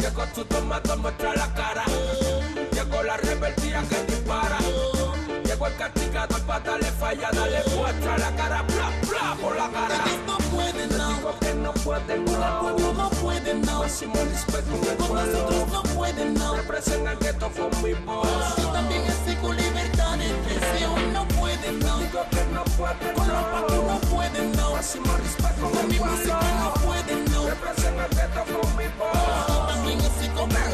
Llegó tu tomate, muestra la cara. Llegó la revertida que dispara. Llegó el castigador para darle falla. Dale, muestra la cara, bla, bla, por la cara. No pueden, no. Les digo que no pueden, no. El pueblo no puede, no. Máximo respeto en el pueblo. Nosotros no pueden, no. Representan el gueto con mi voz. Yo también exijo libertad de expresión. No pueden, no. Les digo que no pueden, no. Con los patos no pueden, no. Máximo respeto con mi música no pueden, no. Representan el gueto con mi voz. Yo también exijo libertad.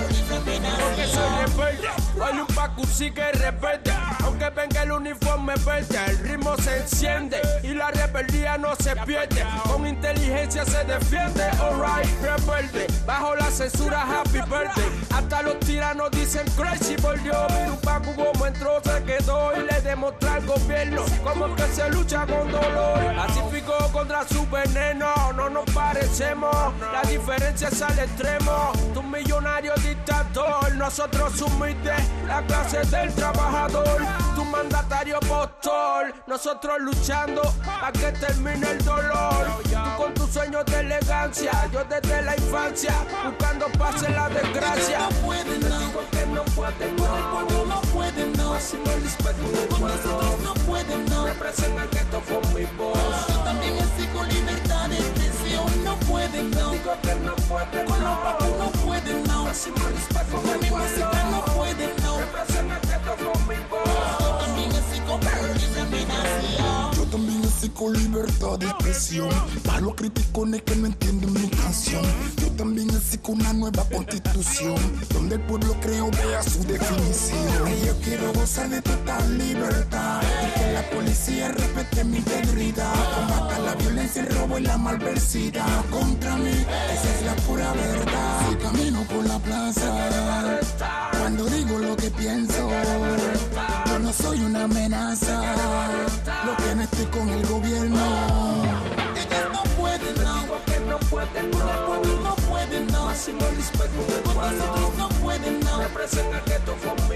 Porque soy rebelde. Hoy un Pacu sigue rebelde. Aunque venga el uniforme verde, el ritmo se enciende y la rebeldía no se pierde. Con inteligencia se defiende, alright, rebelde. Bajo la censura, happy birthday. Hasta los tiranos dicen crazy, volvió. Tupac como entró, se quedó y le demostró al gobierno como es que se lucha con dolor. Pacífico contra su veneno, no nos parecemos. La diferencia es al extremo. Tú millonario dictador, nosotros sumiste la clase del trabajador. Tu mandatario postor, nosotros luchando para que termine el dolor. Tú con tus sueños de elegancia, yo desde la infancia buscando paz en la desgracia. No pueden, no. Porque no pueden, no. El pueblo no puede, no. Máximo respeto del pueblo. No pueden, no. Representan que esto fue mi voz. Yo también exijo libertad de expresión. No pueden, no. Digo que no pueden, con los papás no pueden, no. Máximo respeto del pueblo. Con mi música no pueden, no. Representan que esto fue mi voz. Yo también exijo libertad de expresión. Para los criticones que no entienden mi canción. Yo también exijo una nueva constitución, donde el pueblo creo vea su definición. Y yo quiero gozar de total libertad y que la policía respete mi integridad. Combata la violencia, el robo y la malversidad contra mí, esa es la pura verdad. Si camino por la plaza, cuando digo lo que pienso, yo no soy una amenaza. Lo que no estoy con el gobierno. Ellos no pueden, no. Porque no pueden, no. El pueblo no puede, no. Máximo respeto del pueblo. Nosotros no pueden, no. Representan que esto fue.